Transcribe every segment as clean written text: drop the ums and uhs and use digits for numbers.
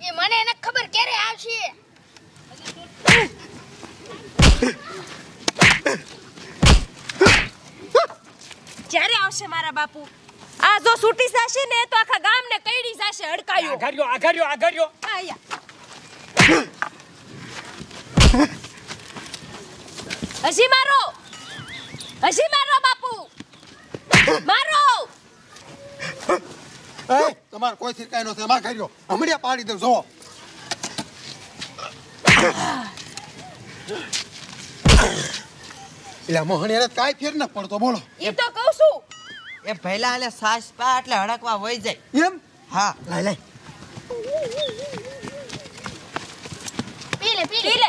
ये मने न खबर क्या रे आवशी જ્યારે આવશે મારા બાપુ આ જો છૂટી જશે ને તો આખા ગામને કઈડી જશે હડકાયો આઘર્યો આયા હજી મારો બાપુ મારો એ તમાર કોઈ થી કાઈ ન છે માર કર્યો હમડિયા પાડી દે જો એલા મોહણી રે કાઈ ફેર ન પડતો બોલો એ તો કહું છું એ ભઈલા આલે સાસ પા એટલે હડકવા વઈ જાય એમ હા લઈ પીલે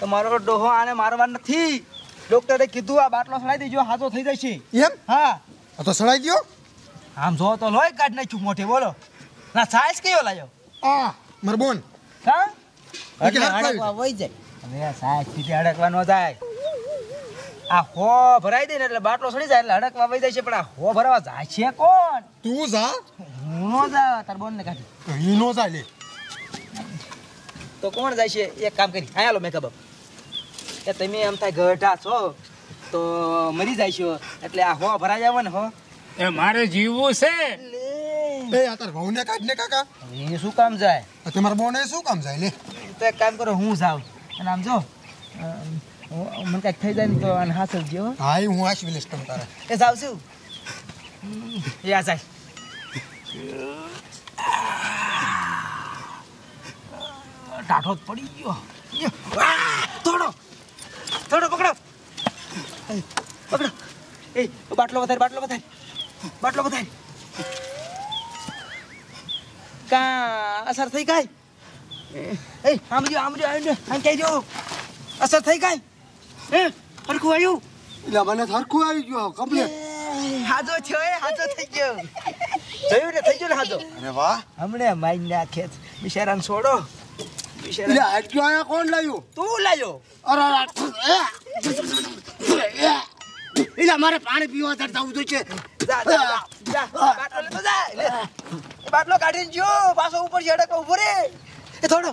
તમારો ડોહો આને મારવા નથી ડોક્ટરે કીધું આ બાટલો સડાઈ દેજો હાજો થઈ જશે એમ હા તો સડાઈ દયો આમ જો તો લોય કાઢ નાખ્યું મોઢે બોલો ના સાઈસ કયો લાયો આ મરબોન હા એટલે હડકવા વઈ જાય હવે આ સાઈસ થી હડકવાનો જાય આ હો ભરાઈ દે ને એટલે બાટલો સડી જાય એટલે હડકવા વઈ જાય છે પણ આ હો ભરવા જાય છે કોણ તું જા હું નો જા તાર બોન ને કાઢી ઈ નો જા લે તો કોણ જાય છે એક કામ કરી આયા લો મેકઅપ કે તમે એમ થાય ગઢા છો તો મરી જાય છો એટલે આ હો ભરાઈ આવે ને હો એ મારે જીવવું છે એ આ તાર વહુને કાઢ ને કાકા એ શું કામ જાય તમાર બોને શું કામ જાય લે તો એક કામ કરો હું જાવ અને આમ જો મને કાઈ થઈ જાય ને તો આને હાસલ જો હા હું હાશ વિલેશ તમ તારે એ જાવ છું એ આ જાય ટાઢો પડી ગયો થોડો પકડો એ બાટલો વધારે કા અસર થઈ ગઈ એ આમ કહી દો અસર થઈ ગઈ હે હરખું આવ્યું એટલે મને હરખું આવી ગયું કમ્પ્લીટ હાજો છે હાજો થઈ ગયો જોયું ને થઈ ગયો ને હાજો અરે વાહ હમણે માઈ નાખે બિચારાને છોડો એટલે આટલો આયા કોણ લાયો તું લાયો અરે એટલે મારે પાણી પીવા તર જાવું તો છે જા બાટલો કાઢીને જો પાછો ઉપર ચડક ઉભો રે એ થોડો